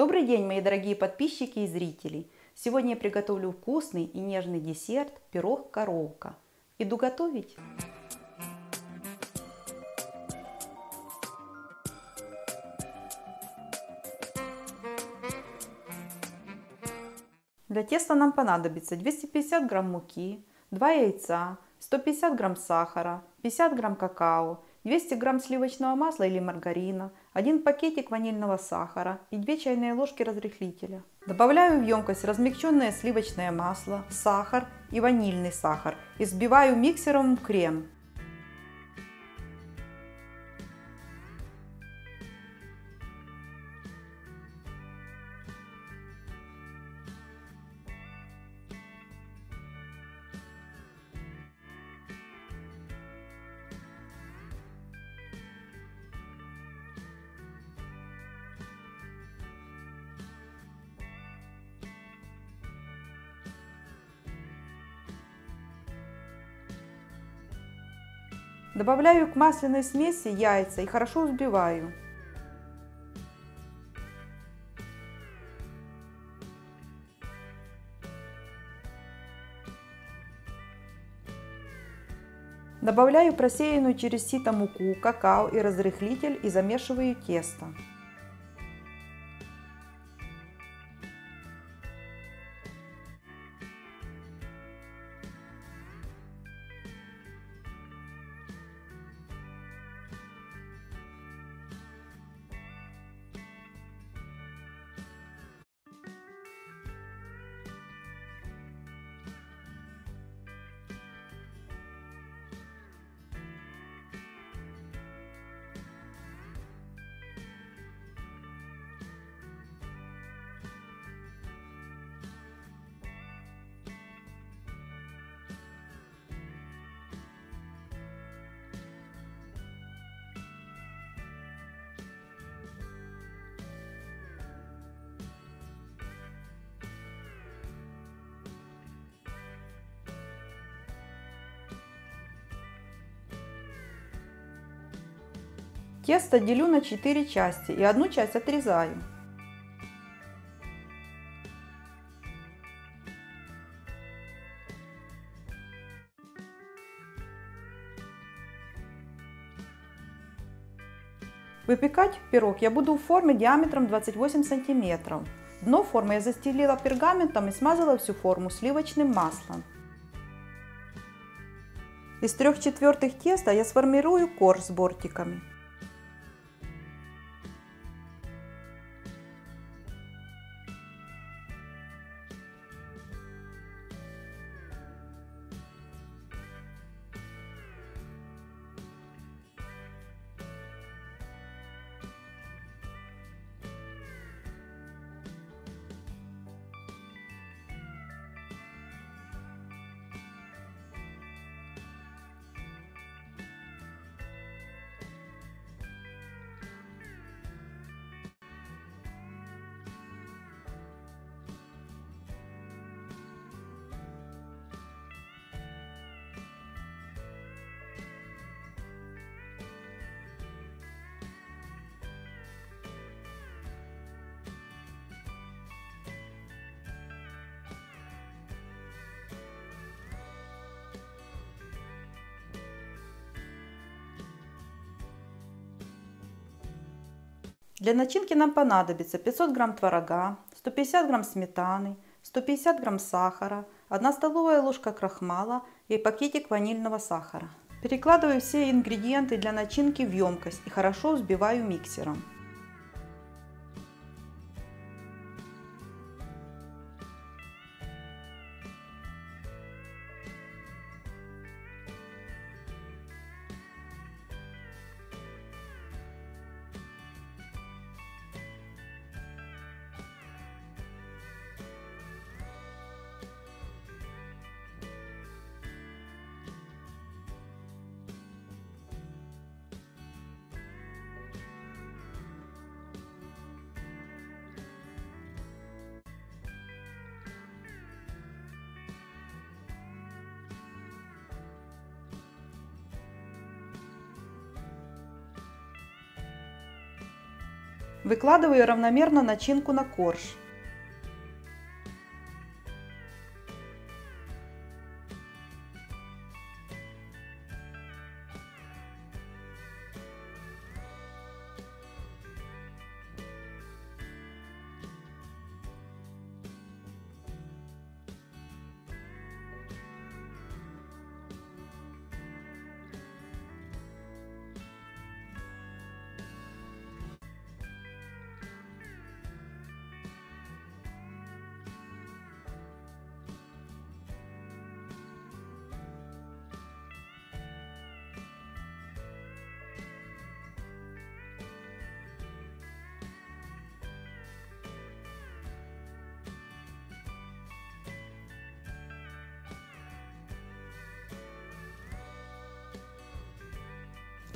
Добрый день, мои дорогие подписчики и зрители! Сегодня я приготовлю вкусный и нежный десерт – пирог коровка. Иду готовить! Для теста нам понадобится 250 грамм муки, 2 яйца, 150 грамм сахара, 50 грамм какао, 200 грамм сливочного масла или маргарина, 1 пакетик ванильного сахара и 2 чайные ложки разрыхлителя. Добавляю в емкость размягченное сливочное масло, сахар и ванильный сахар и взбиваю миксером в крем. Добавляю к масляной смеси яйца и хорошо взбиваю. Добавляю просеянную через сито муку, какао и разрыхлитель и замешиваю тесто. Тесто делю на 4 части и одну часть отрезаю. Выпекать пирог я буду в форме диаметром 28 см. Дно формы я застелила пергаментом и смазала всю форму сливочным маслом. Из 3/4 теста я сформирую корж с бортиками. Для начинки нам понадобится 500 грамм творога, 150 грамм сметаны, 150 грамм сахара, 1 столовая ложка крахмала и пакетик ванильного сахара. Перекладываю все ингредиенты для начинки в емкость и хорошо взбиваю миксером. Выкладываю равномерно начинку на корж.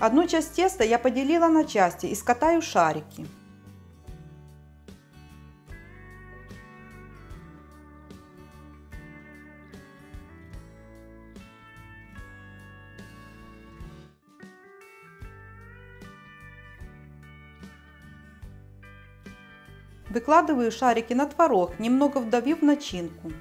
Одну часть теста я поделила на части и скатаю шарики. Выкладываю шарики на творог, немного вдавив начинку.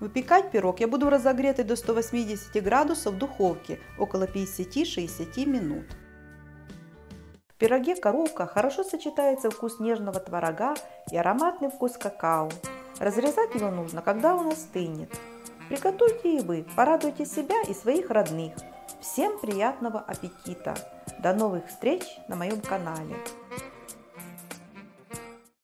Выпекать пирог я буду в разогретой до 180 градусов духовке около 50-60 минут. В пироге коровка хорошо сочетается вкус нежного творога и ароматный вкус какао. Разрезать его нужно, когда он остынет. Приготовьте и вы, порадуйте себя и своих родных. Всем приятного аппетита! До новых встреч на моем канале!